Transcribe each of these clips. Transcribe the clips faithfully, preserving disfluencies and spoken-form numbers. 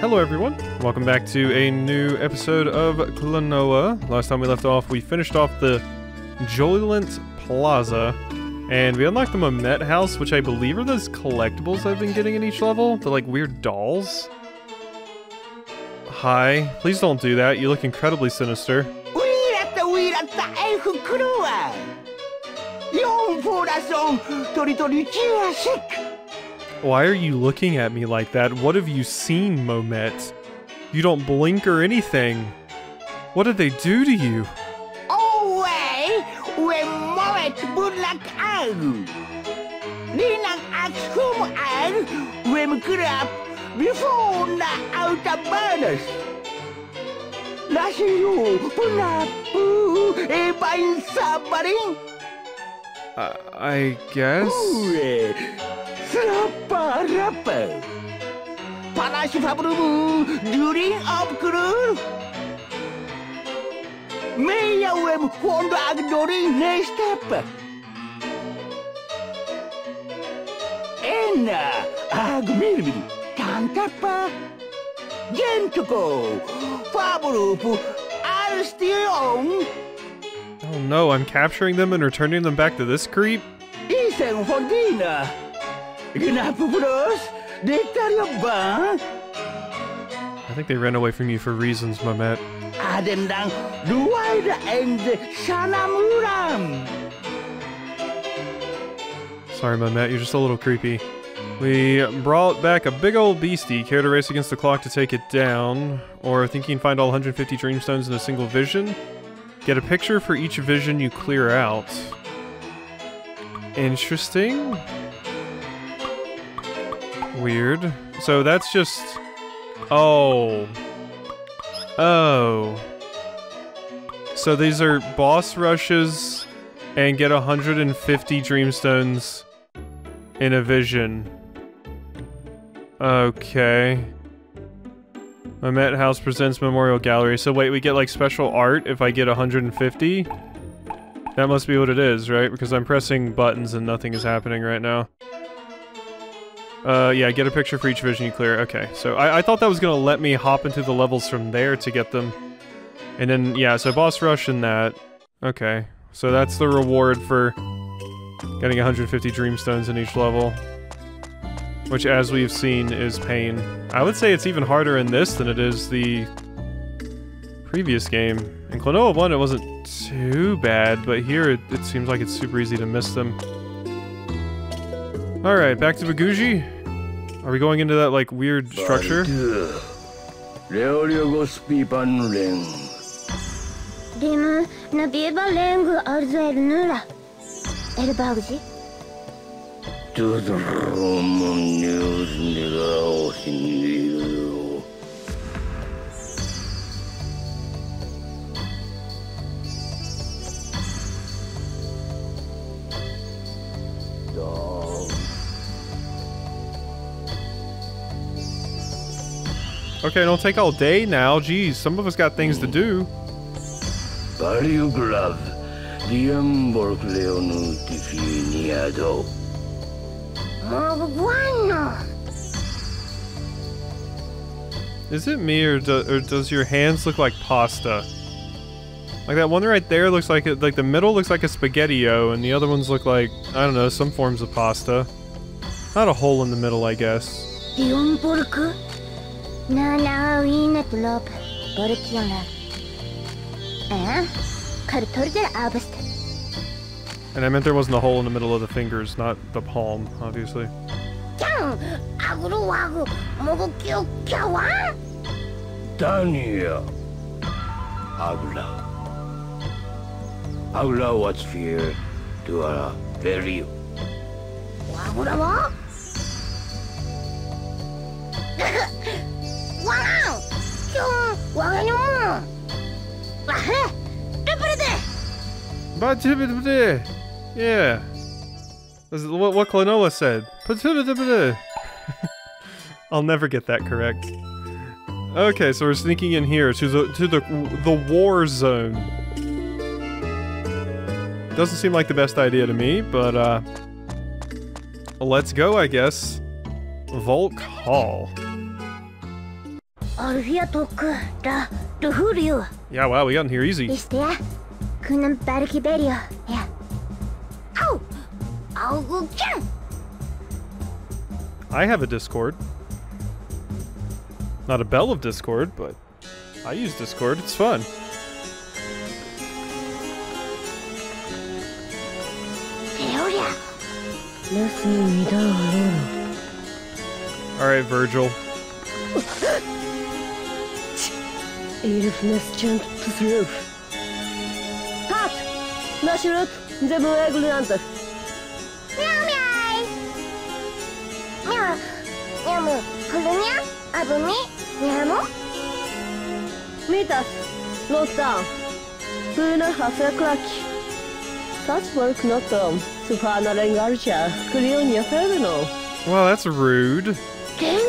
Hello everyone, welcome back to a new episode of Klonoa. Last time we left off, we finished off the Jolent Plaza, and we unlocked the Momet House, which I believe are those collectibles I've been getting in each level. They're like weird dolls. Hi, please don't do that, you look incredibly sinister. Why are you looking at me like that? What have you seen, Momet? You don't blink or anything. What did they do to you? Oh, way, when Momet would like I. Nina asked whom I when grew up before the outer borders. Lashi you, Punapu, a bind submarine? I guess. Rapper, rapper. Panache Fabrubu, during of Kuru. May I wem Kondo Agdori next step. Enna Agmirbi, Tantapa. Gentuko, Fabrubu, I'll steal on. Oh no, I'm capturing them and returning them back to this creep? Isen for dinner. I think they ran away from you for reasons, Momet. Sorry, Momet, you're just a little creepy. We brought back a big old beastie. Care to race against the clock to take it down? Or think you can find all one hundred fifty dreamstones in a single vision? Get a picture for each vision you clear out. Interesting. Weird. So that's just... Oh. Oh. So these are boss rushes and get one hundred fifty dreamstones in a vision. Okay. Momet House presents Memorial Gallery. So wait, we get like special art if I get one hundred fifty? That must be what it is, right? Because I'm pressing buttons and nothing is happening right now. Uh, yeah, get a picture for each vision you clear. Okay, so I, I thought that was going to let me hop into the levels from there to get them. And then, yeah, so boss rush and that. Okay, so that's the reward for getting one hundred fifty dreamstones in each level. Which, as we've seen, is pain. I would say it's even harder in this than it is the previous game. In Klonoa one, it wasn't too bad, but here it, it seems like it's super easy to miss them. Alright, back to Baguji. Are we going into that, like, weird structure? Okay, don't take all day now. Geez, some of us got things to do. Is it me, or, do, or does your hands look like pasta? Like that one right there looks like it, like the middle looks like a spaghetti-o, and the other ones look like, I don't know, some forms of pasta. Not a hole in the middle, I guess. No, no, we not love. Borkiana. Eh? Cartorder Abest. And I meant there wasn't a hole in the middle of the fingers, not the palm, obviously. Dania. Agla. Agla was fear to a very. Wagurawa? Wow! Yeah. This is what, what Klonoa said. I'll never get that correct. Okay, so we're sneaking in here to the to the the war zone. Doesn't seem like the best idea to me, but uh let's go, I guess. Volk Hall. Yeah, wow, we got in here easy. I have a Discord. Not a bell of Discord, but I use Discord. It's fun. Alright, Virgil. Such work not done. Well, that's rude. Let's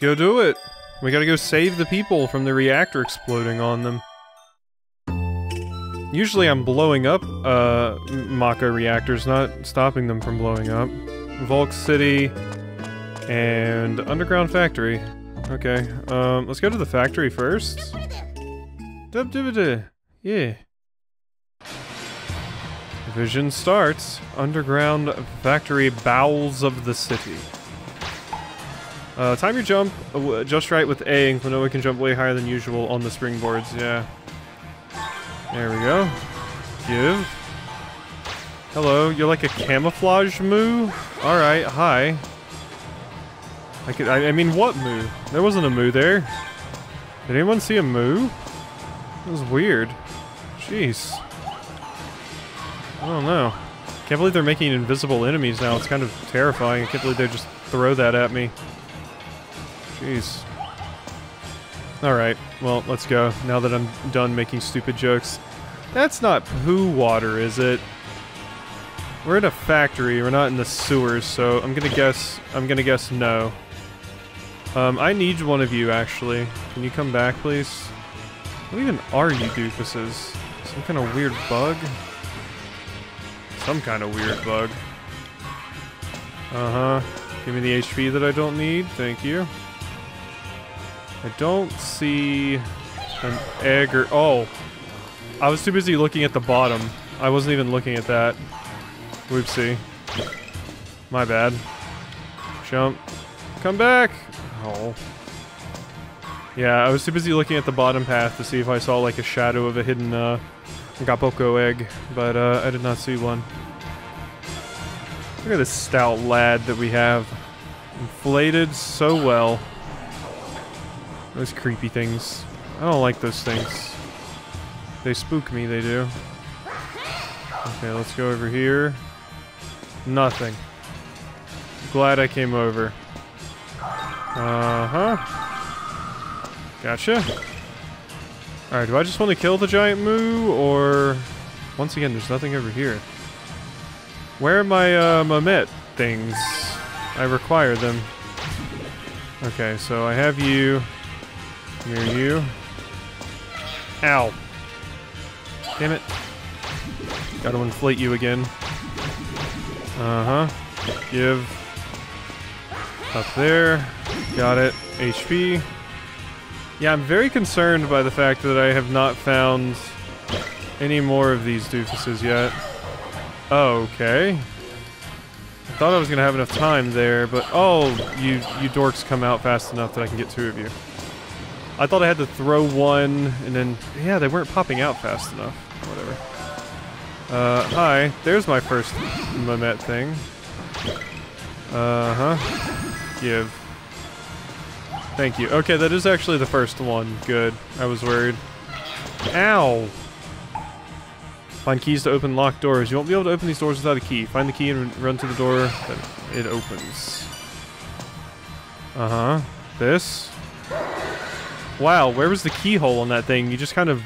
go do it. We gotta go save the people from the reactor exploding on them. Usually I'm blowing up uh, Maka reactors, not stopping them from blowing up. Volk City and Underground Factory. Okay, um, let's go to the factory first. Yeah. Vision starts. Underground Factory, bowels of the city. Uh, time your jump just right with A, and Klonoa can jump way higher than usual on the springboards. Yeah. There we go. Give. Hello, you're like a camouflage Moo? Alright, hi. I, could, I, I mean, what Moo? There wasn't a Moo there. Did anyone see a Moo? That was weird. Jeez. I don't know. Can't believe they're making invisible enemies now. It's kind of terrifying. I can't believe they just throw that at me. Jeez. Alright, well, let's go. Now that I'm done making stupid jokes. That's not poo water, is it? We're in a factory, we're not in the sewers, so I'm gonna guess, I'm gonna guess no. Um, I need one of you, actually. Can you come back, please? What even are you doofuses? Some kind of weird bug? Some kind of weird bug. Uh-huh. Give me the H P that I don't need, thank you. I don't see an egg or- oh! I was too busy looking at the bottom. I wasn't even looking at that. Whoopsie. My bad. Jump. Come back! Oh. Yeah, I was too busy looking at the bottom path to see if I saw like a shadow of a hidden, uh, Gapoko egg, but, uh, I did not see one. Look at this stout lad that we have. Inflated so well. Those creepy things. I don't like those things. They spook me, they do. Okay, let's go over here. Nothing. Glad I came over. Uh-huh. Gotcha. Alright, do I just want to kill the giant Moo, or... Once again, there's nothing over here. Where are my, uh, Momet things? I require them. Okay, so I have you. Near you. Ow. Damn it. Gotta inflate you again. Uh-huh. Give. Up there. Got it. H P. Yeah, I'm very concerned by the fact that I have not found any more of these doofuses yet. Okay. I thought I was gonna have enough time there, but... Oh, you, you dorks come out fast enough that I can get two of you. I thought I had to throw one, and then... Yeah, they weren't popping out fast enough. Whatever. Uh, hi. There's my first Momet thing. Uh-huh. Give. Thank you. Okay, that is actually the first one. Good. I was worried. Ow! Find keys to open locked doors. You won't be able to open these doors without a key. Find the key and run to the door that it opens. Uh-huh. This? Wow, where was the keyhole on that thing? You just kind of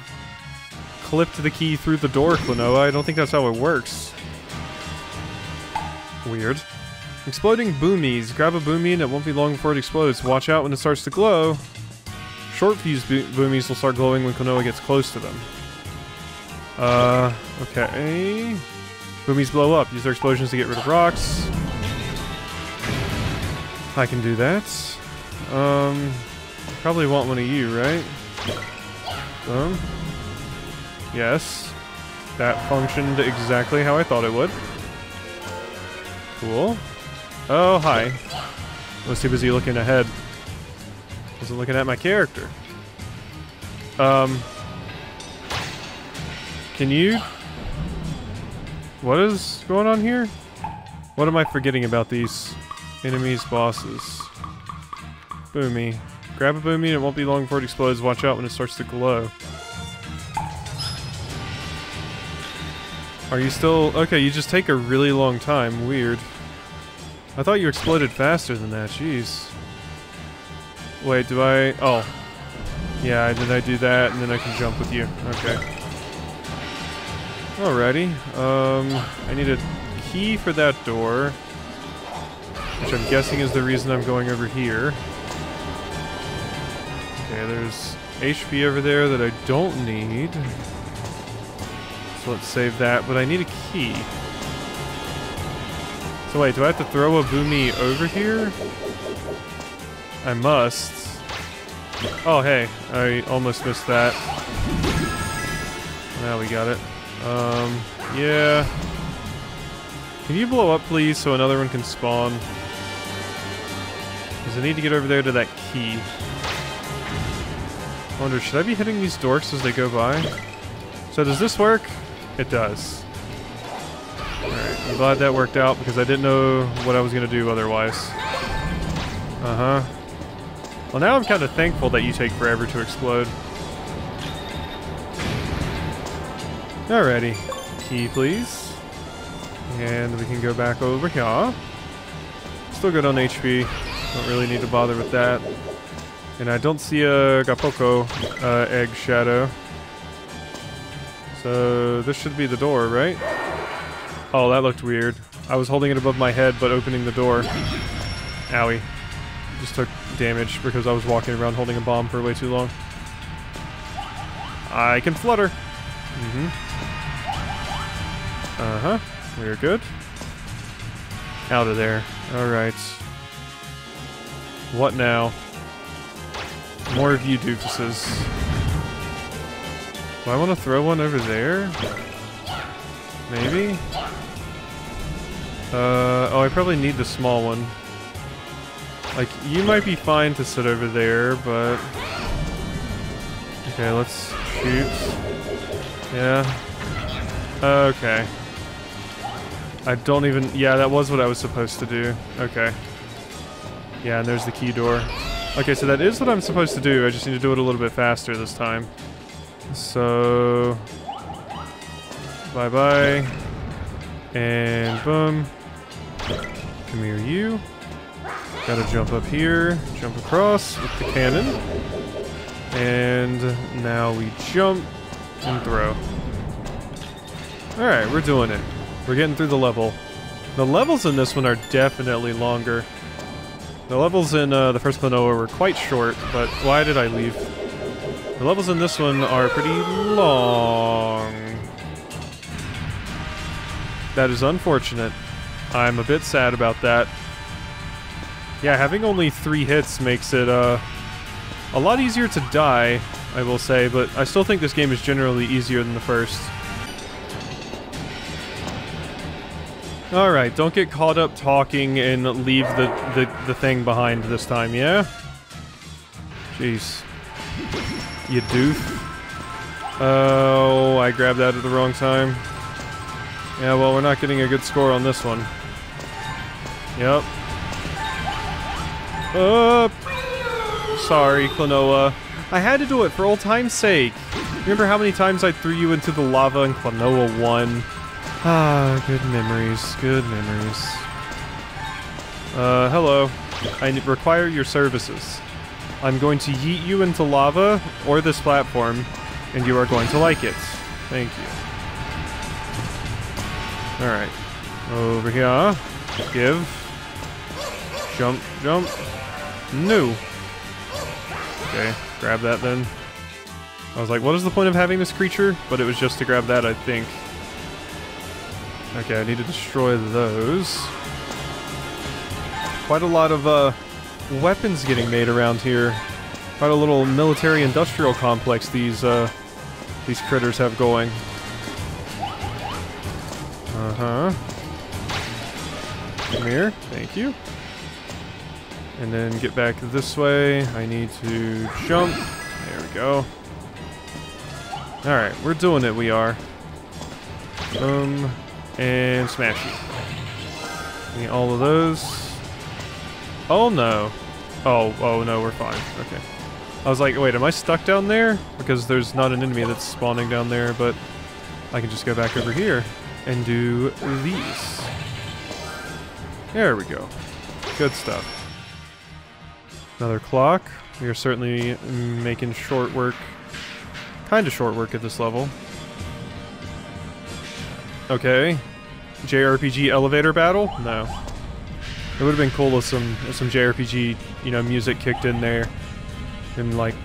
clipped the key through the door, Klonoa. I don't think that's how it works. Weird. Exploding boomies. Grab a boomie and it won't be long before it explodes. Watch out when it starts to glow. Short fuse bo boomies will start glowing when Klonoa gets close to them. Uh, okay. Boomies blow up. Use their explosions to get rid of rocks. I can do that. Um, probably want one of you, right? Um, yes. That functioned exactly how I thought it would. Cool. Oh, hi. I was too busy looking ahead. Wasn't looking at my character. Um... Can you... What is going on here? What am I forgetting about these enemies, bosses? Boomy. Grab a boomy and it won't be long before it explodes. Watch out when it starts to glow. Are you still... Okay, you just take a really long time. Weird. I thought you exploded faster than that. Jeez. Wait, do I... Oh. Yeah, did I do that? And then I can jump with you. Okay. Alrighty. Um, I need a key for that door. Which I'm guessing is the reason I'm going over here. Okay, there's H P over there that I don't need. Let's save that, but I need a key. So wait, do I have to throw a boomy over here? I must. Oh hey, I almost missed that. Now we got it. Um, yeah. Can you blow up please so another one can spawn? Because I need to get over there to that key. I wonder, should I be hitting these dorks as they go by? So does this work? It does. Alright, I'm glad that worked out because I didn't know what I was going to do otherwise. Uh-huh. Well, now I'm kind of thankful that you take forever to explode. Alrighty. Key, please. And we can go back over here. Still good on H P. Don't really need to bother with that. And I don't see a Gapoko uh, egg shadow. So, this should be the door, right? Oh, that looked weird. I was holding it above my head, but opening the door. Owie. Just took damage because I was walking around holding a bomb for way too long. I can flutter. Mm-hmm. Uh-huh. We're good. Out of there. Alright. What now? More of you doofuses. Do I want to throw one over there? Maybe? Uh, oh, I probably need the small one. Like, you might be fine to sit over there, but... Okay, let's shoot. Yeah. Okay. I don't even... Yeah, that was what I was supposed to do. Okay. Yeah, and there's the key door. Okay, so that is what I'm supposed to do. I just need to do it a little bit faster this time. So, bye-bye, and boom, come here you, gotta jump up here, jump across with the cannon, and now we jump and throw. Alright, we're doing it. We're getting through the level. The levels in this one are definitely longer. The levels in uh, the first Klonoa were quite short, but why did I leave? The levels in this one are pretty long. That is unfortunate. I'm a bit sad about that. Yeah, having only three hits makes it uh, a lot easier to die, I will say, but I still think this game is generally easier than the first. Alright, don't get caught up talking and leave the, the, the thing behind this time, yeah? Jeez. You doof. Oh, I grabbed that at the wrong time. Yeah, well, we're not getting a good score on this one. Yep. Up. Sorry, Klonoa. I had to do it for old time's sake. Remember how many times I threw you into the lava in Klonoa one? Ah, good memories, good memories. Uh, hello. I require your services. I'm going to yeet you into lava, or this platform, and you are going to like it. Thank you. Alright. Over here. Give. Jump, jump. No. Okay, grab that then. I was like, what is the point of having this creature? But it was just to grab that, I think. Okay, I need to destroy those. Quite a lot of, uh, weapons getting made around here. Quite a little military-industrial complex these, uh, these critters have going. Uh-huh. Come here, thank you. And then get back this way. I need to jump. There we go. Alright, we're doing it, we are. Um, and smash you. Need all of those. Oh no. Oh, oh no, we're fine. Okay. I was like, wait, am I stuck down there? Because there's not an enemy that's spawning down there, but I can just go back over here and do these. There we go. Good stuff. Another clock. We are certainly making short work. Kind of short work at this level. Okay. J R P G elevator battle? No. It would have been cool if some if some J R P G, you know, music kicked in there. And like,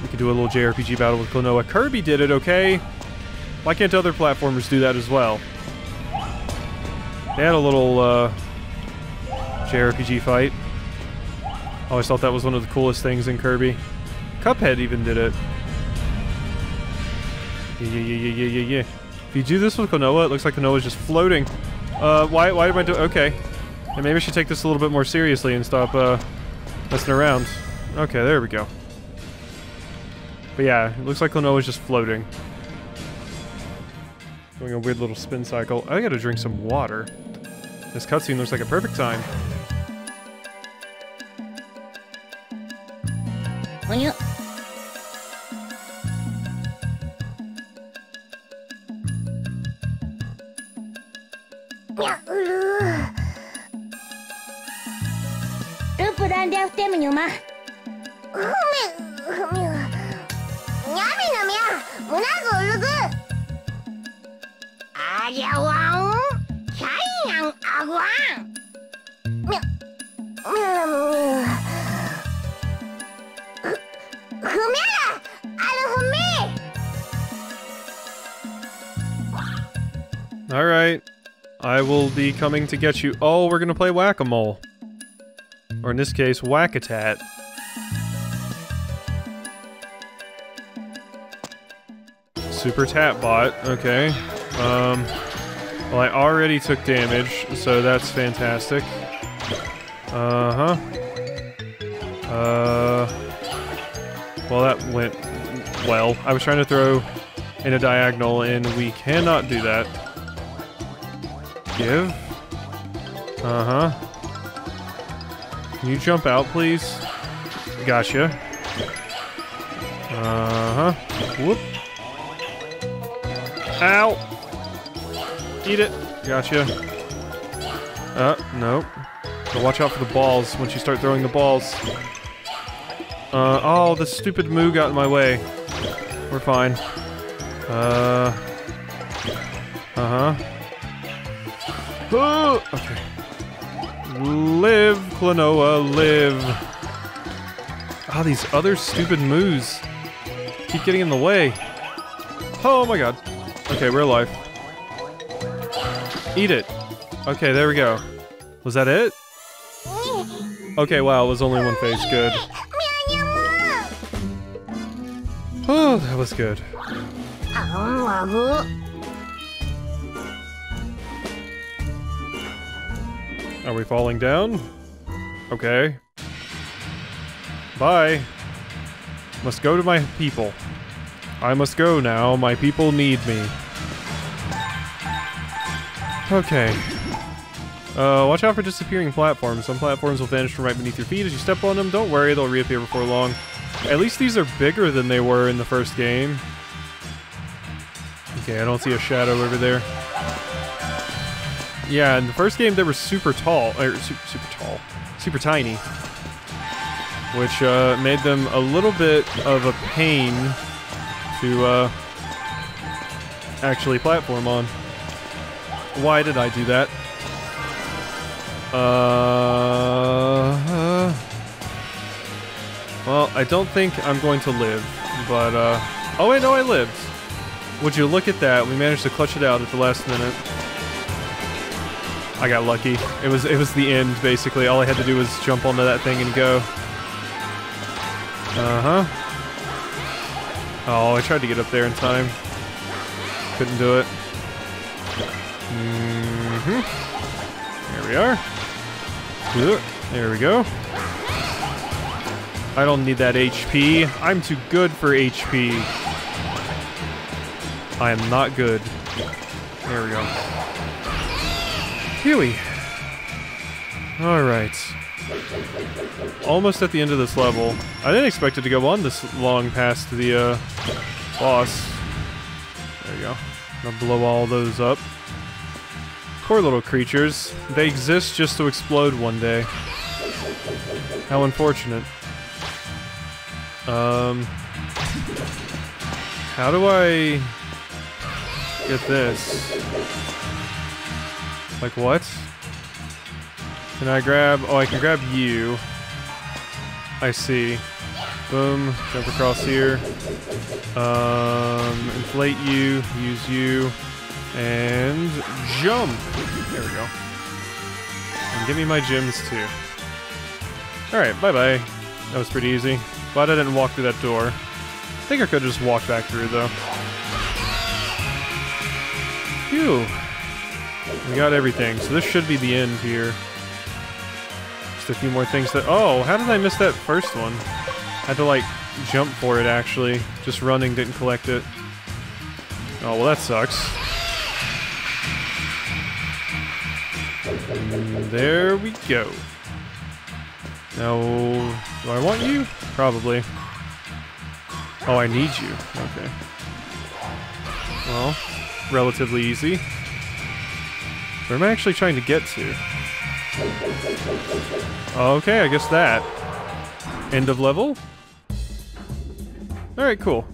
we could do a little J R P G battle with Klonoa. Kirby did it, okay? Why can't other platformers do that as well? They had a little uh, J R P G fight. I always thought that was one of the coolest things in Kirby. Cuphead even did it. Yeah, yeah, yeah, yeah, yeah, yeah. If you do this with Klonoa, it looks like Klonoa's just floating. Uh, why, why am I doing... Okay. And maybe I should take this a little bit more seriously and stop, uh, messing around. Okay, there we go. But yeah, it looks like Klonoa's just floating. Doing a weird little spin cycle. I gotta drink some water. This cutscene looks like a perfect time. When you... Alright, I will be coming to get you. Oh, we're gonna play whack-a-mole. Or in this case, whack-a-tat. Super Tat Bot, okay. Um, well, I already took damage, so that's fantastic. Uh-huh. Uh, well, that went well. I was trying to throw in a diagonal, and we cannot do that. Give. Uh-huh. Can you jump out, please? Gotcha. Uh-huh. Whoop. Ow! Eat it. Gotcha. Uh, no. So watch out for the balls once you start throwing the balls. Uh, oh, the stupid Moo got in my way. We're fine. Uh... Uh-huh. Oh, okay. Live, Klonoa, live. Ah, oh, these other stupid moves keep getting in the way. Oh my god. Okay, we're alive. Eat it. Okay, there we go. Was that it? Okay, wow, it was only one phase. Good. Oh, that was good. Are we falling down? Okay. Bye. Must go to my people. I must go now. My people need me. Okay. Uh, watch out for disappearing platforms. Some platforms will vanish from right beneath your feet as you step on them. Don't worry, they'll reappear before long. At least these are bigger than they were in the first game. Okay, I don't see a shadow over there. Yeah, in the first game they were super tall, or super, super tall, super tiny, which uh, made them a little bit of a pain to uh, actually platform on. Why did I do that? Uh, uh, well, I don't think I'm going to live, but uh, oh wait, no, I lived. Would you look at that? We managed to clutch it out at the last minute. I got lucky. It was it was the end, basically. All I had to do was jump onto that thing and go. Uh-huh. Oh, I tried to get up there in time. Couldn't do it. Mm-hmm. There we are. There we go. I don't need that H P. I'm too good for H P. I am not good. There we go. Huey. Alright. Almost at the end of this level. I didn't expect it to go on this long past the uh, boss. There you go. I'm gonna blow all those up. Poor little creatures. They exist just to explode one day. How unfortunate. Um. How do I get this? Like what? Can I grab... Oh, I can grab you. I see. Boom. Jump across here. Um, inflate you. Use you. And... jump! There we go. And give me my gems too. Alright, bye-bye. That was pretty easy. Glad I didn't walk through that door. I think I could just walk back through though. Phew. We got everything, so this should be the end here. Just a few more things that... Oh, how did I miss that first one? I had to, like, jump for it, actually. Just running didn't collect it. Oh, well, that sucks. And there we go. Now, do I want you? Probably. Oh, I need you. Okay. Well, relatively easy. Where am I actually trying to get to? Okay, I guess that. End of level? Alright, cool.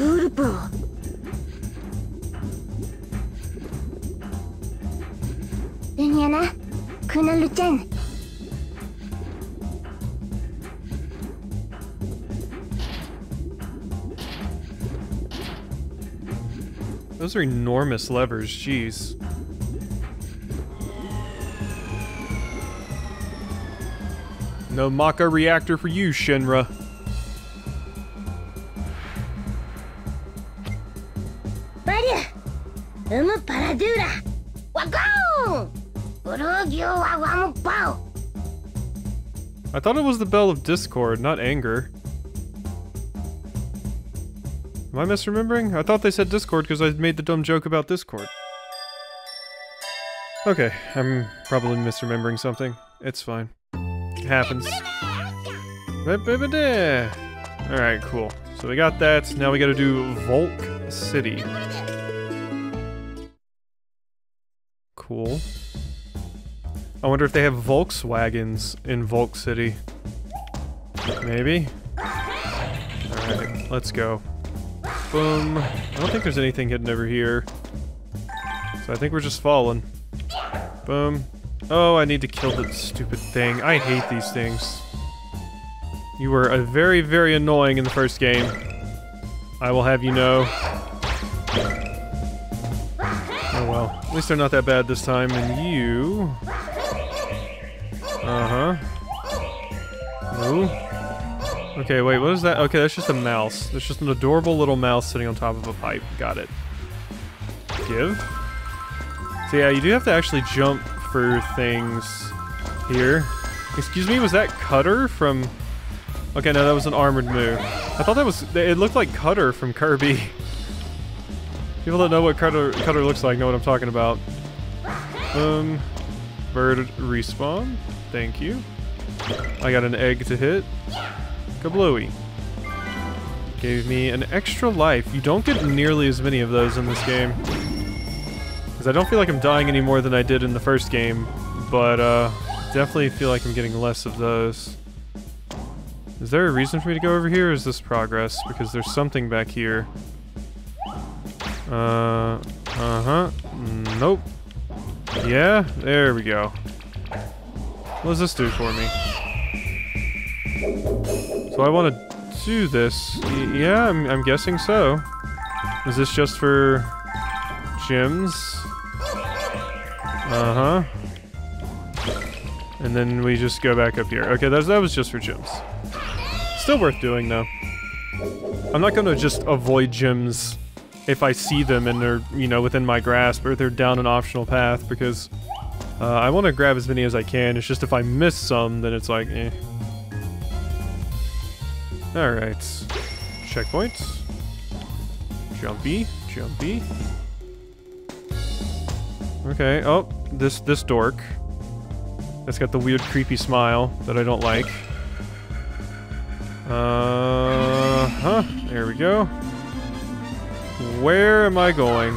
Urbil. Unyana, Kuna Luten. Those are enormous levers, jeez. No Maka reactor for you, Shinra. I thought it was the Bell of Discord, not Anger. Am I misremembering? I thought they said Discord because I made the dumb joke about Discord. Okay, I'm probably misremembering something. It's fine. It happens. Alright, cool. So we got that. Now we gotta do Volk City. Cool. I wonder if they have Volkswagens in Volk City. Maybe? Alright, let's go. Boom. I don't think there's anything hidden over here. So I think we're just falling. Boom. Oh, I need to kill that stupid thing. I hate these things. You were a very, very annoying in the first game. I will have you know. Oh well. At least they're not that bad this time. And you... Uh-huh. Oh. Okay, wait, what is that? Okay, that's just a mouse. That's just an adorable little mouse sitting on top of a pipe. Got it. Give? So yeah, you do have to actually jump for things here. Excuse me, was that Cutter from... Okay, no, that was an armored Moo. I thought that was... It looked like Cutter from Kirby. People that know what Cutter, Cutter looks like know what I'm talking about. Um, bird respawn? Thank you. I got an egg to hit. Kablooey. Gave me an extra life. You don't get nearly as many of those in this game. Because I don't feel like I'm dying any more than I did in the first game. But, uh, definitely feel like I'm getting less of those. Is there a reason for me to go over here, or is this progress? Because there's something back here. Uh, uh-huh. Nope. Yeah, there we go. What does this do for me? So I want to do this. Y- yeah, I'm, I'm guessing so. Is this just for gyms? Uh-huh. And then we just go back up here. Okay, that, that was just for gyms. Still worth doing, though. I'm not going to just avoid gyms if I see them and they're, you know, within my grasp, or they're down an optional path, because uh, I want to grab as many as I can. It's just if I miss some, then it's like, eh. Alright. Checkpoints. Jumpy. Jumpy. Okay. Oh, this, this dork. That's got the weird, creepy smile that I don't like. Uh huh. There we go. Where am I going?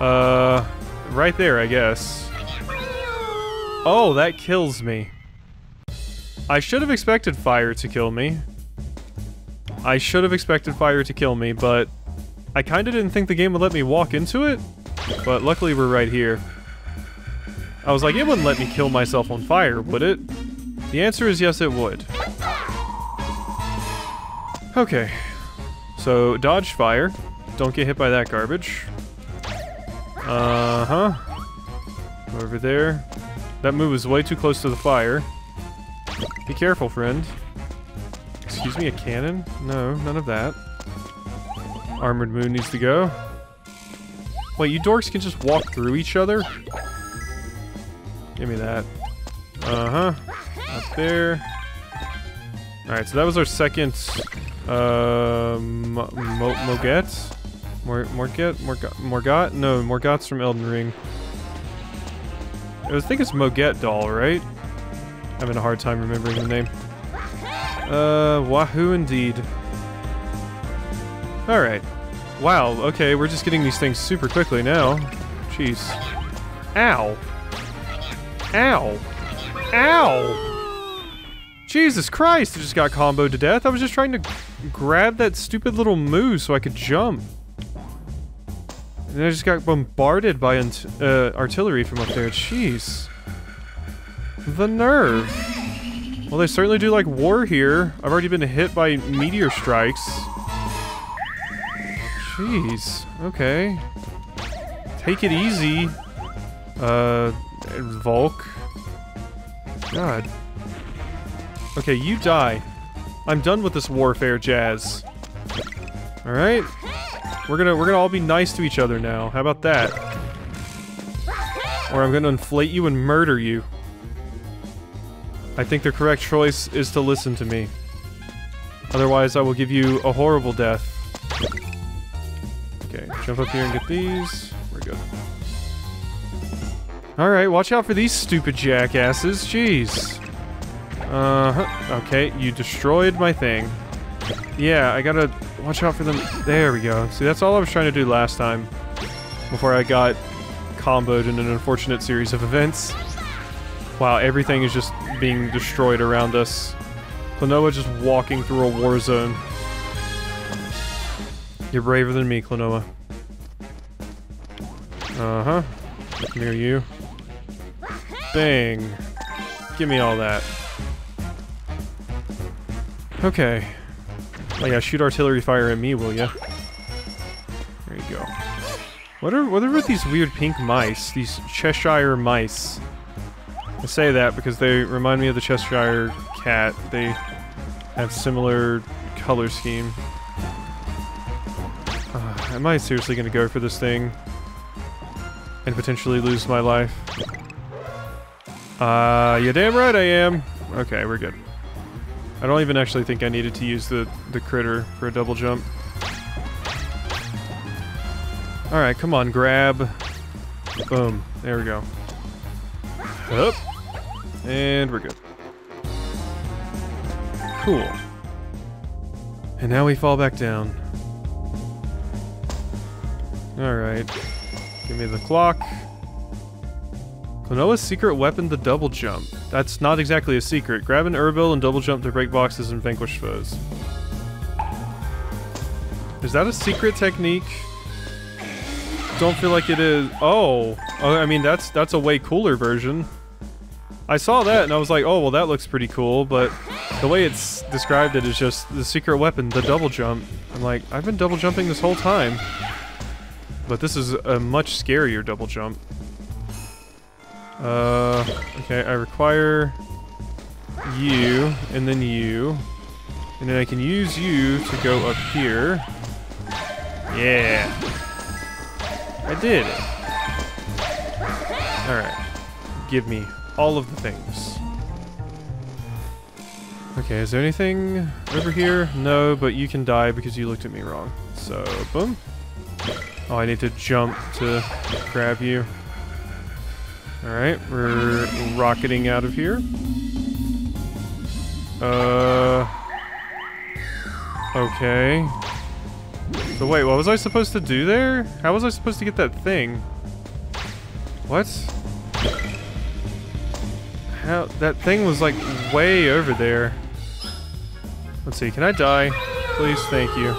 Uh, right there, I guess. Oh, that kills me. I should have expected fire to kill me. I should have expected fire to kill me, but I kind of didn't think the game would let me walk into it. But luckily, we're right here. I was like, it wouldn't let me kill myself on fire, would it? The answer is yes, it would. Okay, so dodge fire. Don't get hit by that garbage. Uh-huh. Over there. That move is way too close to the fire. Be careful, friend. Excuse me, a cannon? No, none of that. Armored Moon needs to go. Wait, you dorks can just walk through each other? Give me that. Uh-huh. Up there. Alright, so that was our second... Uh, mo mo Moget? Mor Morget? Morgot? Morgot? No, Morgot's from Elden Ring. I think it's Moget Doll, right? I'm having a hard time remembering the name. Uh, Wahoo indeed. Alright. Wow, okay, we're just getting these things super quickly now. Jeez. Ow! Ow! Ow! Jesus Christ, I just got comboed to death. I was just trying to grab that stupid little Moo so I could jump. And then I just got bombarded by uh, artillery from up there. Jeez. The nerve. Well, they certainly do like war here. I've already been hit by meteor strikes. Jeez. Okay. Take it easy. Uh, Volk. God. Okay, you die. I'm done with this warfare jazz. Alright? We're gonna we're gonna all be nice to each other now. How about that? Or I'm gonna inflate you and murder you. I think the correct choice is to listen to me. Otherwise I will give you a horrible death. Okay, jump up here and get these. We're good. Alright, watch out for these stupid jackasses. Jeez. Uh-huh. Okay, you destroyed my thing. Yeah, I gotta watch out for them. There we go. See, that's all I was trying to do last time before I got comboed in an unfortunate series of events. Wow, everything is just being destroyed around us. Klonoa just walking through a war zone. You're braver than me, Klonoa. Uh-huh. Come here, you. Bang. Give me all that. Okay. Oh yeah, shoot artillery fire at me, will ya? There you go. What are, what are with these weird pink mice? These Cheshire mice. I say that because they remind me of the Cheshire cat. They have similar color scheme. Uh, am I seriously gonna go for this thing? And potentially lose my life? Uh, you're damn right I am! Okay, we're good. I don't even actually think I needed to use the, the critter for a double jump. Alright, come on, grab. Boom. There we go. Up. And we're good. Cool. And now we fall back down. Alright. Give me the clock. Klonoa's secret weapon, the double jump. That's not exactly a secret. Grab an Urbil and double jump to break boxes and vanquish foes. Is that a secret technique? Don't feel like it is. Oh, I mean, that's that's a way cooler version. I saw that and I was like, oh, well, that looks pretty cool, but the way it's described it is just the secret weapon, the double jump. I'm like, I've been double jumping this whole time. But this is a much scarier double jump. Uh, okay, I require you, and then you, and then I can use you to go up here. Yeah. I did. Alright. Give me all of the things. Okay, is there anything over here? No, but you can die because you looked at me wrong. So, boom. Oh, I need to jump to grab you. Alright, we're rocketing out of here. Uh... Okay. So wait, what was I supposed to do there? How was I supposed to get that thing? What? How? That thing was like way over there. Let's see, can I die? Please, thank you.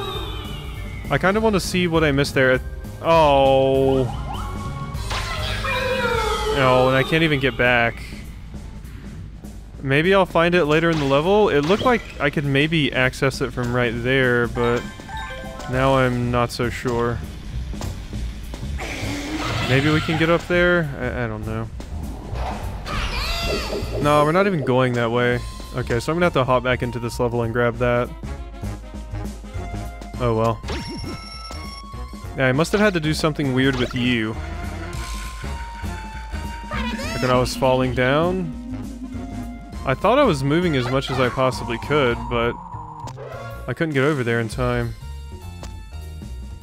I kind of want to see what I missed there. Oh. Oh, and I can't even get back. Maybe I'll find it later in the level. It looked like I could maybe access it from right there, but... now I'm not so sure. Maybe we can get up there? I, I don't know. No, we're not even going that way. Okay, so I'm gonna have to hop back into this level and grab that. Oh well. Yeah, I must have had to do something weird with you. Like when I was falling down. I thought I was moving as much as I possibly could, but... I couldn't get over there in time.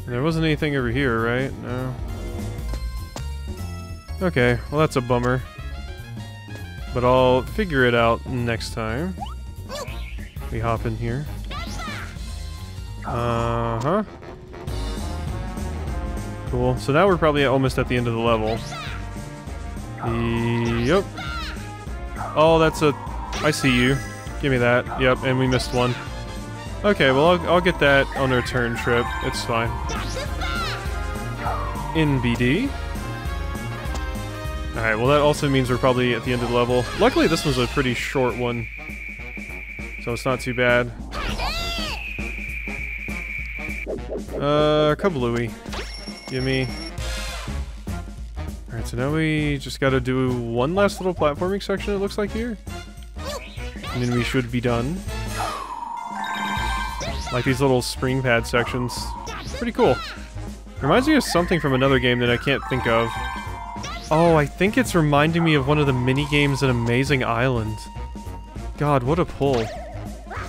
There wasn't anything over here, right? No. Okay, well that's a bummer. But I'll figure it out next time. We hop in here. Uh-huh. Cool. So now we're probably almost at the end of the level. Yep. Oh, that's a... I see you. Give me that. Yep, and we missed one. Okay, well, I'll, I'll get that on a return trip. It's fine. N B D. Alright, well, that also means we're probably at the end of the level. Luckily, this was a pretty short one. So it's not too bad. Uh, Kablooey. Gimme. Alright, so now we just gotta do one last little platforming section, it looks like, here. And then we should be done. Like these little spring pad sections. Pretty cool. Reminds me of something from another game that I can't think of. Oh, I think it's reminding me of one of the mini-games in Amazing Island. God, what a pull.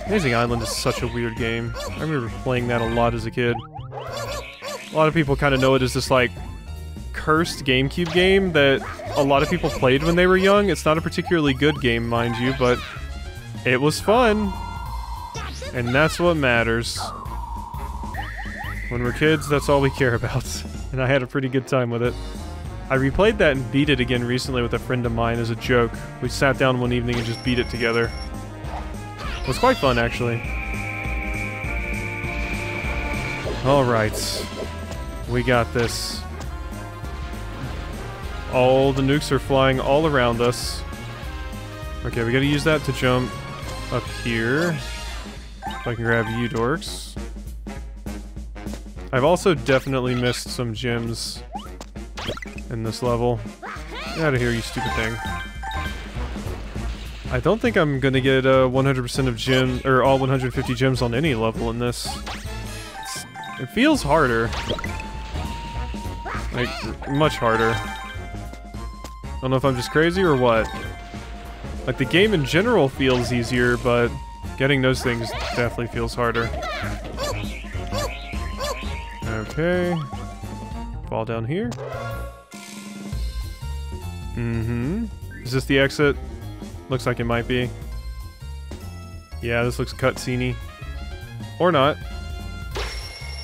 Amazing Island is such a weird game. I remember playing that a lot as a kid. A lot of people kind of know it as this, like, cursed GameCube game that a lot of people played when they were young. It's not a particularly good game, mind you, but it was fun. And that's what matters. When we're kids, that's all we care about. And I had a pretty good time with it. I replayed that and beat it again recently with a friend of mine as a joke. We sat down one evening and just beat it together. It was quite fun, actually. Alright. We got this. All the nukes are flying all around us. Okay, we gotta use that to jump up here. If I can grab you, dorks. I've also definitely missed some gems in this level. Get out of here, you stupid thing. I don't think I'm gonna get uh, one hundred percent of gems, or all one hundred fifty gems on any level in this. It's, it feels harder. Like, much harder. I don't know if I'm just crazy or what. Like, the game in general feels easier, but... getting those things definitely feels harder. Okay. Fall down here. Mm-hmm. Is this the exit? Looks like it might be. Yeah, this looks cutscene-y. Or not.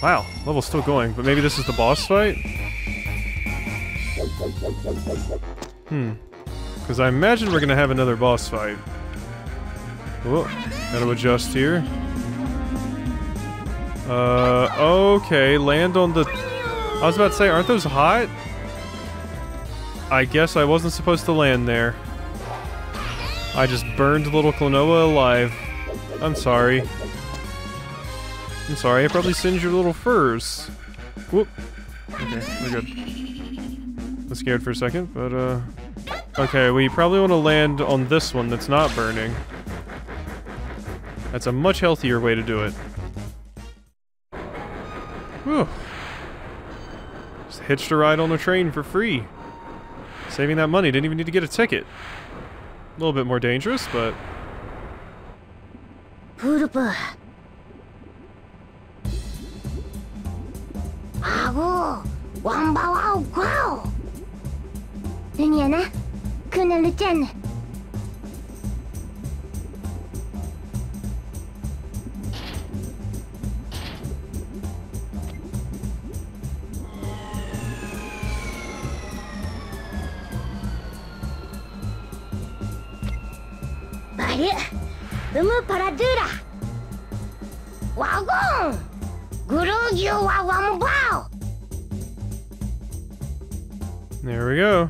Wow, level's still going, but maybe this is the boss fight? Hmm. Because I imagine we're going to have another boss fight. Whoa, gotta adjust here. Uh, okay, land on the... I was about to say, aren't those hot? I guess I wasn't supposed to land there. I just burned little Klonoa alive. I'm sorry. I'm sorry, I probably singed your little furs. Whoop. Okay, we're good. I'm scared for a second, but uh... okay, we probably want to land on this one that's not burning. That's a much healthier way to do it. Whew. Just hitched a ride on a train for free. Saving that money, didn't even need to get a ticket. A little bit more dangerous, but... There we go.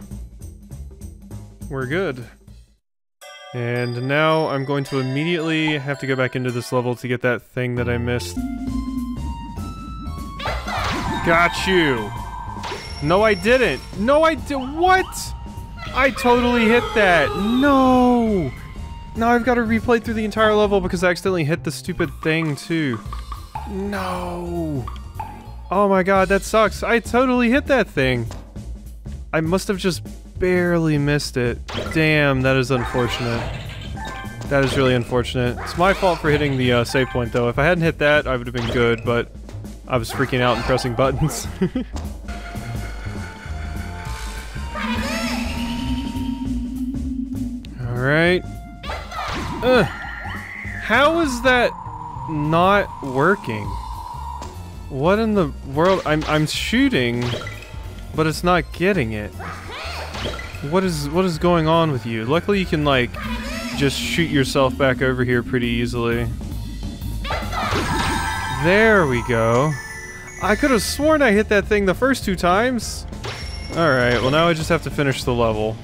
We're good. And now I'm going to immediately have to go back into this level to get that thing that I missed. Got you! No, I didn't! No, I did. What?! I totally hit that! No! Now I've got to replay through the entire level because I accidentally hit the stupid thing, too. No! Oh my god, that sucks! I totally hit that thing! I must have just barely missed it. Damn, that is unfortunate. That is really unfortunate. It's my fault for hitting the uh, save point, though. If I hadn't hit that, I would have been good, but I was freaking out and pressing buttons. Alright. Uh, how is that not working? What in the world? I'm, I'm shooting... but it's not getting it. What is what is going on with you? Luckily you can like just shoot yourself back over here pretty easily. There we go. I could have sworn I hit that thing the first two times. All right, well now I just have to finish the level.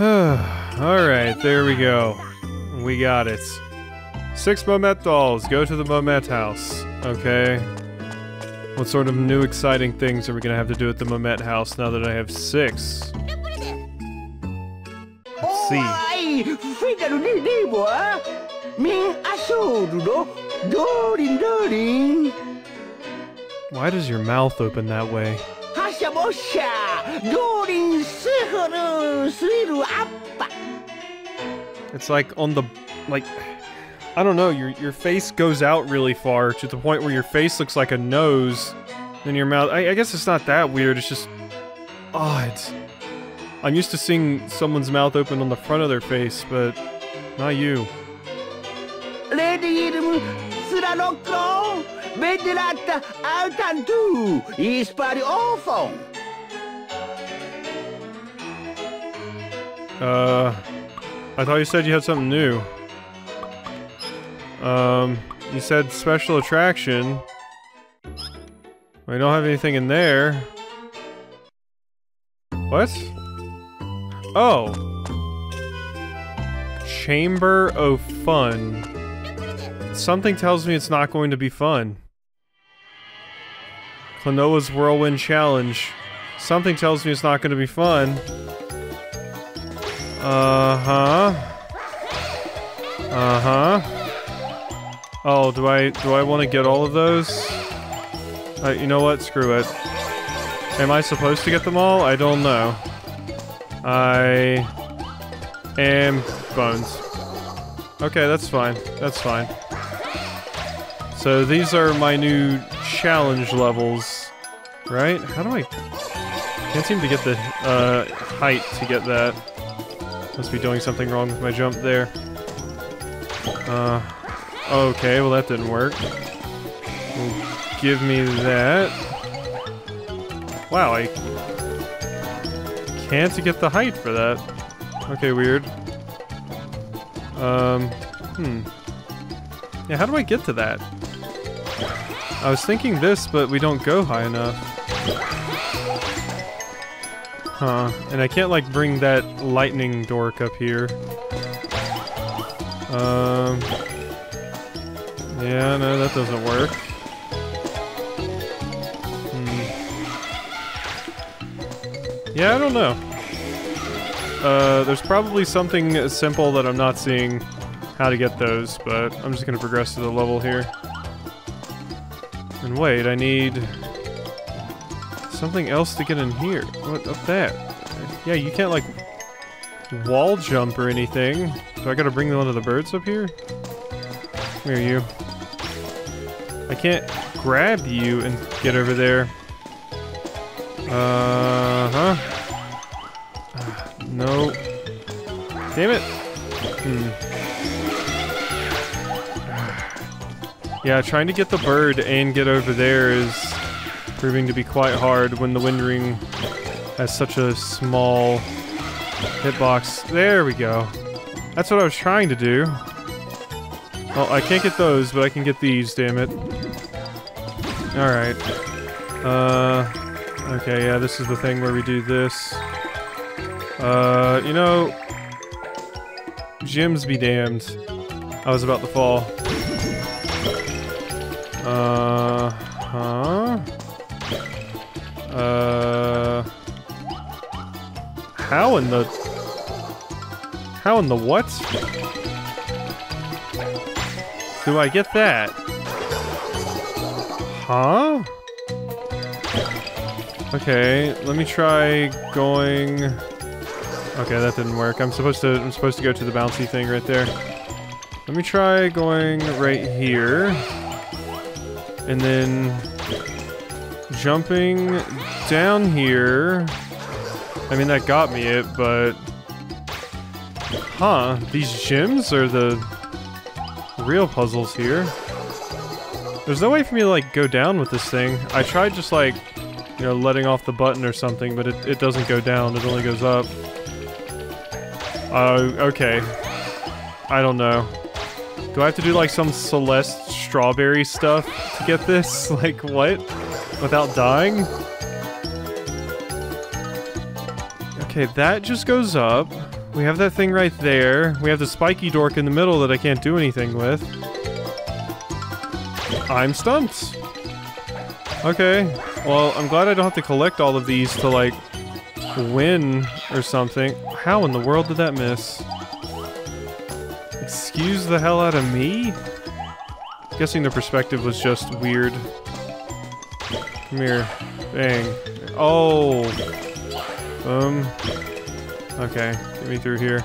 All right, there we go. We got it. Six Momet dolls, go to the Momet house. Okay. What sort of new exciting things are we gonna have to do at the Momet house now that I have six? Let's see. Why does your mouth open that way? It's like on the... like... I don't know, your your face goes out really far to the point where your face looks like a nose and your mouth... I, I guess it's not that weird, it's just odd. I'm used to seeing someone's mouth open on the front of their face, but not you. Uh, I thought you said you had something new. Um, you said special attraction. We don't have anything in there. What? Oh. Chamber of Fun. Something tells me it's not going to be fun. Klonoa's Whirlwind Challenge. Something tells me it's not going to be fun. Uh-huh. Uh-huh. Oh, do I do I want to get all of those? Uh, you know what? Screw it. Am I supposed to get them all? I don't know. I am bones. Okay, that's fine. That's fine. So these are my new challenge levels, right? How do I? Can't seem to get the uh, height to get that. Must be doing something wrong with my jump there. Uh, okay, well that didn't work. Ooh, give me that. Wow, I can't get the height for that. Okay, weird. Um, hmm. Yeah, how do I get to that? I was thinking this, but we don't go high enough. Huh. And I can't, like, bring that lightning dork up here. Um... Yeah, no, that doesn't work. Hmm. Yeah, I don't know. Uh, there's probably something simple that I'm not seeing how to get those, but I'm just gonna progress to the level here. And wait, I need something else to get in here. What up that? Yeah, you can't like wall jump or anything. Do I gotta bring one of the birds up here? Where are you? I can't grab you and get over there. Uh huh. No. Damn it. Hmm. Yeah, trying to get the bird and get over there is proving to be quite hard when the Wind Ring has such a small hitbox. There we go. That's what I was trying to do. Well, I can't get those, but I can get these, damn it. Alright. Uh, okay, yeah, this is the thing where we do this. Uh, you know, gyms be damned. I was about to fall. Uh huh. Uh. How in the? How in the what? Do I get that? Huh? Okay. Let me try going. Okay, that didn't work. I'm supposed to. I'm supposed to go to the bouncy thing right there. Let me try going right here. And then jumping down here. I mean, that got me it, but huh, these gyms are the real puzzles here. There's no way for me to like go down with this thing. I tried just like, you know, letting off the button or something, but it, it doesn't go down, it only goes up. Uh, okay. I don't know. Do I have to do like some Celeste strawberry stuff to get this? Like what? Without dying? Okay, that just goes up. We have that thing right there. We have the spiky dork in the middle that I can't do anything with. I'm stumped. Okay. Well, I'm glad I don't have to collect all of these to like win or something. How in the world did that miss? Excuse the hell out of me? Guessing the perspective was just weird. Come here. Bang. Oh! Boom. Okay, get me through here.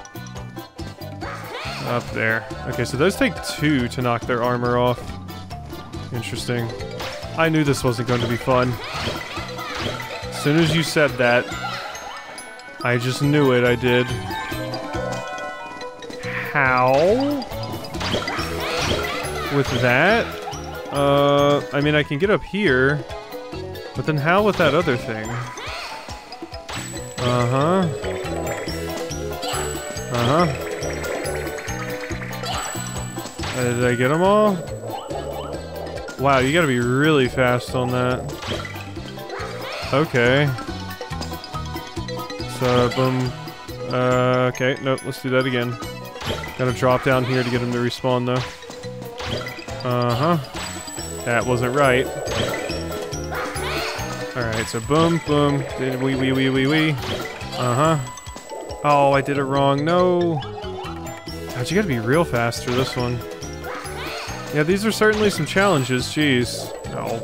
Up there. Okay, so those take two to knock their armor off. Interesting. I knew this wasn't going to be fun. As soon as you said that, I just knew it, I did. How? With that? Uh, I mean, I can get up here, but then how with that other thing? Uh-huh. Uh-huh. Uh, did I get them all? Wow, you gotta be really fast on that. Okay. So, boom. Uh, okay, nope, let's do that again. Gotta drop down here to get him to respawn, though. Uh-huh. That wasn't right. Alright, so boom, boom. Did wee, wee, wee, wee, wee. Uh-huh. Oh, I did it wrong. No. God, you gotta be real fast for this one. Yeah, these are certainly some challenges. Jeez. Oh.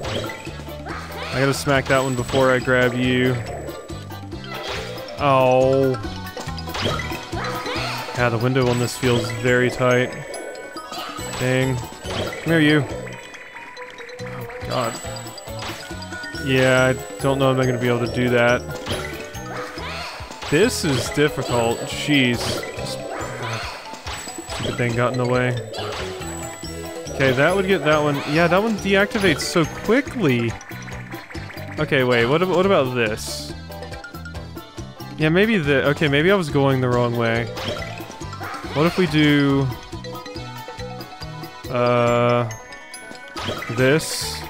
I gotta smack that one before I grab you. Oh. Yeah, the window on this feels very tight. Dang. Come here, you. Oh my god. Yeah, I don't know if I'm gonna be able to do that. This is difficult. Jeez. thing got in the way. Okay, that would get that one. Yeah, that one deactivates so quickly. Okay, wait, what, what about this? Yeah, maybe the... Okay, maybe I was going the wrong way. What if we do... Uh... This.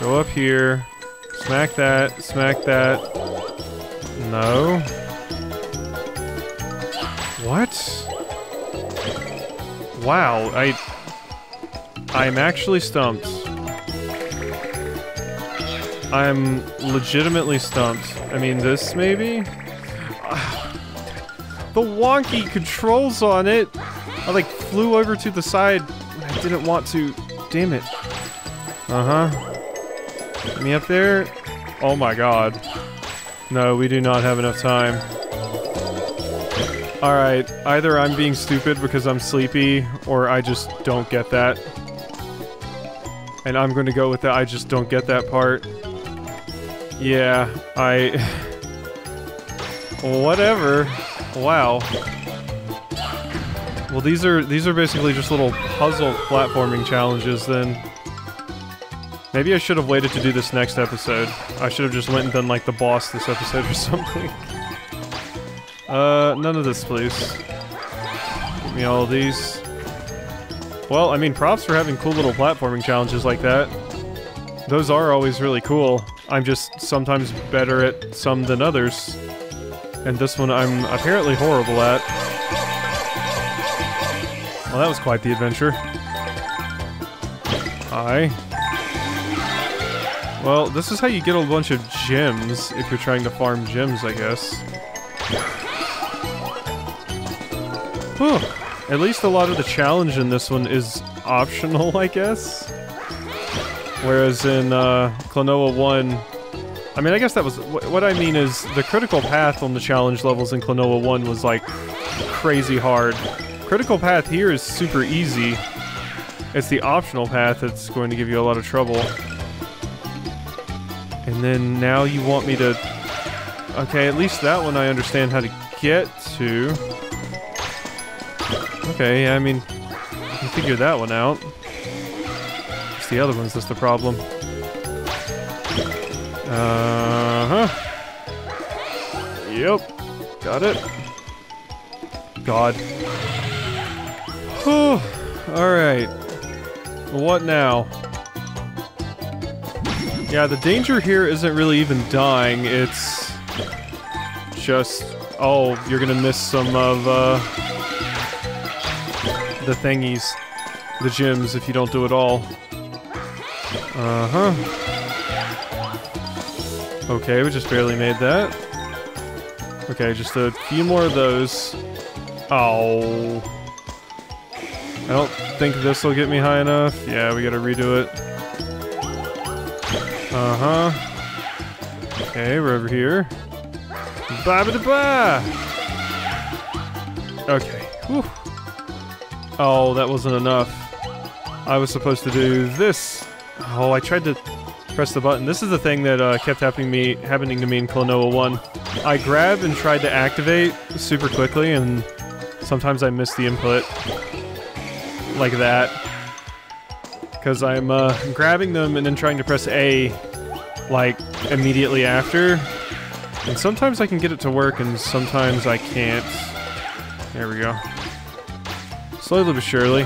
Go up here. Smack that. Smack that. No. What? Wow, I... I'm actually stumped. I'm legitimately stumped. I mean, this maybe? The wonky controls on it! I like flew over to the side. I didn't want to. Damn it. Uh-huh. Get me up there. Oh my god. No, we do not have enough time. Alright, either I'm being stupid because I'm sleepy, or I just don't get that. And I'm gonna go with that, I just don't get that part. Yeah, I... Whatever. Wow. Well, these are, these are basically just little puzzle platforming challenges, then. Maybe I should have waited to do this next episode. I should have just went and done, like, the boss this episode or something. Uh, none of this, please. Give me all of these. Well, I mean, props for having cool little platforming challenges like that. Those are always really cool. I'm just sometimes better at some than others. And this one I'm apparently horrible at. Well, that was quite the adventure. Aye. Well, this is how you get a bunch of gems, if you're trying to farm gems, I guess. Whew. At least a lot of the challenge in this one is optional, I guess. Whereas in uh, Klonoa one, I mean, I guess that was... Wh what I mean is the critical path on the challenge levels in Klonoa one was, like, crazy hard. Critical path here is super easy. It's the optional path that's going to give you a lot of trouble. And then now you want me to... Okay, at least that one I understand how to get to. Okay, yeah, I mean, I can figure that one out. It's the other ones that's the problem. Uh-huh. Yep. Got it. God. Whew. Alright. What now? Yeah, the danger here isn't really even dying, it's... just... Oh, you're gonna miss some of, uh... the thingies, the gems, if you don't do it all. Uh-huh. Okay, we just barely made that. Okay, just a few more of those. Oh. I don't think this will get me high enough. Yeah, we gotta redo it. Uh-huh. Okay, we're over here. Ba-ba-da-ba! Okay. Whew. Oh, that wasn't enough. I was supposed to do this. Oh, I tried to press the button. This is the thing that uh, kept happening me happening to me in Klonoa one. I grabbed and tried to activate super quickly, and sometimes I missed the input. Like that. Because I'm uh, grabbing them and then trying to press A, like, immediately after. And sometimes I can get it to work, and sometimes I can't. There we go. Slowly but surely,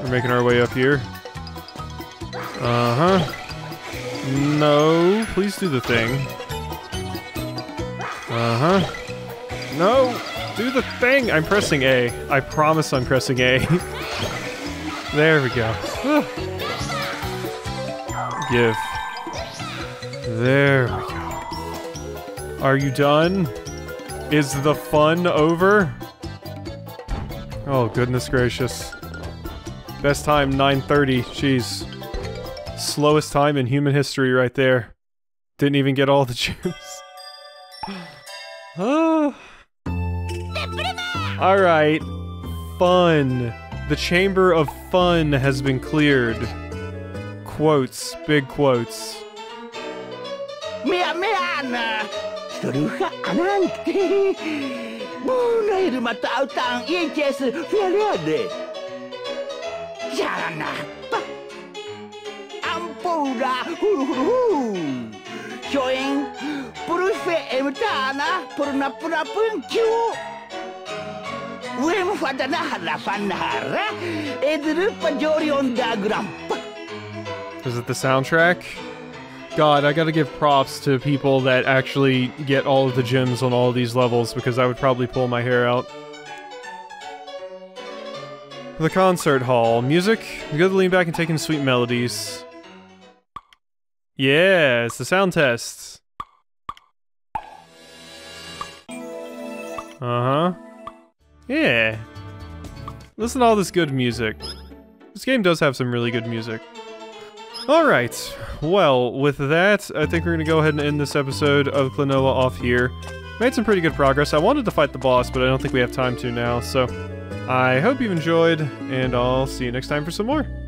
we're making our way up here. Uh-huh. No, please do the thing. Uh-huh. No, do the thing! I'm pressing A. I promise I'm pressing A. There we go. Give. There we go. Are you done? Is the fun over? Oh, goodness gracious. Best time, nine thirty. Jeez. Slowest time in human history right there. Didn't even get all the gems. Oh. Alright. Fun. The Chamber of Fun has been cleared. Quotes. Big quotes. Banap! Ampura! Huhuhu! Join! Purufe emtana! Purnapunapunkiu! Wem fatanahara fanahara! Edrupajorion dagramp! Is it the soundtrack? God, I gotta give props to people that actually get all of the gems on all of these levels, because I would probably pull my hair out. The concert hall. Music, good to lean back and take in sweet melodies. Yeah, it's the sound test. Uh-huh. Yeah. Listen to all this good music. This game does have some really good music. Alright, well, with that, I think we're gonna go ahead and end this episode of Klonoa off here. Made some pretty good progress. I wanted to fight the boss, but I don't think we have time to now, so I hope you've enjoyed, and I'll see you next time for some more.